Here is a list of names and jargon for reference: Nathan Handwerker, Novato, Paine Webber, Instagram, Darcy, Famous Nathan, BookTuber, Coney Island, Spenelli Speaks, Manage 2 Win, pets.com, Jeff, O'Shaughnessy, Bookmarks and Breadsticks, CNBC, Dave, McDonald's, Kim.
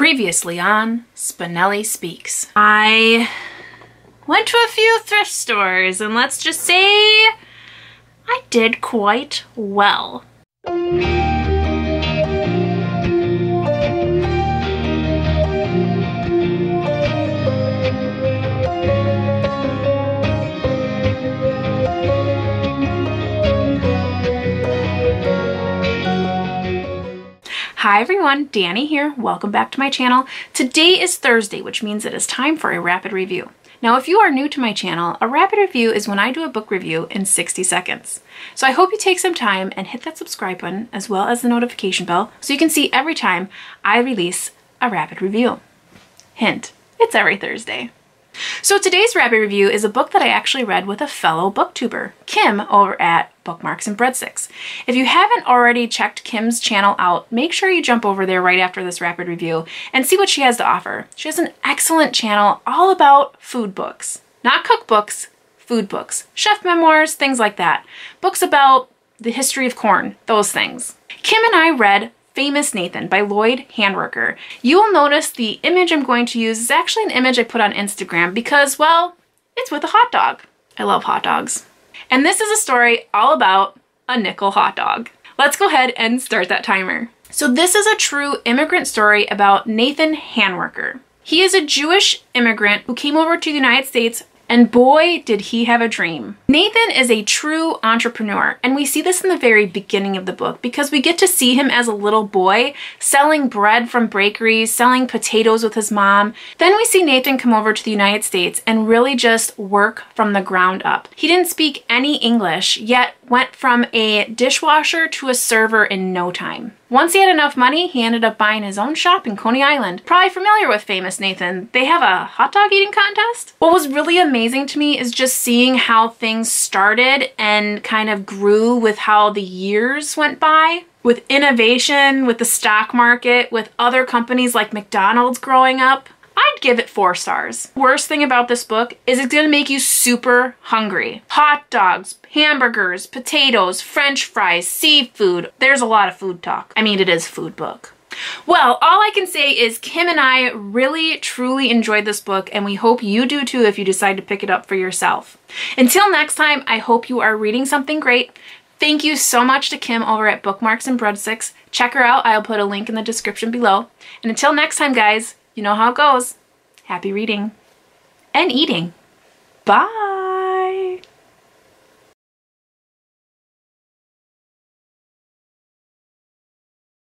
Previously on Spenelli Speaks. I went to a few thrift stores and let's just say I did quite well. Hi everyone, Danny here. Welcome back to my channel. Today is Thursday, which means it is time for a rapid review. Now, if you are new to my channel, a rapid review is when I do a book review in 60 seconds. So I hope you take some time and hit that subscribe button as well as the notification bell so you can see every time I release a rapid review. Hint, it's every Thursday. So today's rapid review is a book that I actually read with a fellow BookTuber, Kim, over at Bookmarks and Breadsticks. If you haven't already checked Kim's channel out, make sure you jump over there right after this rapid review and see what she has to offer. She has an excellent channel all about food books. Not cookbooks, food books. Chef memoirs, things like that. Books about the history of corn, those things. Kim and I read Famous Nathan by Nathan Handwerker. You will notice the image I'm going to use is actually an image I put on Instagram because, well, it's with a hot dog. I love hot dogs. And this is a story all about a nickel hot dog. Let's go ahead and start that timer. So this is a true immigrant story about Nathan Handwerker. He is a Jewish immigrant who came over to the United States, and boy, did he have a dream. Nathan is a true entrepreneur, and we see this in the very beginning of the book because we get to see him as a little boy selling bread from bakeries, selling potatoes with his mom. Then we see Nathan come over to the United States and really just work from the ground up. He didn't speak any English, yet went from a dishwasher to a server in no time. Once he had enough money, he ended up buying his own shop in Coney Island. Probably familiar with Famous Nathan. They have a hot dog eating contest. What was really amazing to me is just seeing how things started and kind of grew with how the years went by. With innovation, with the stock market, with other companies like McDonald's growing up. I'd give it 4 stars. Worst thing about this book is it's gonna make you super hungry. Hot dogs, hamburgers, potatoes, french fries, seafood. There's a lot of food talk. I mean, it is a food book. Well, all I can say is Kim and I really, truly enjoyed this book, and we hope you do too if you decide to pick it up for yourself. Until next time, I hope you are reading something great. Thank you so much to Kim over at Bookmarks and Breadsticks. Check her out. I'll put a link in the description below. And until next time, guys, you know how it goes. Happy reading and eating. Bye.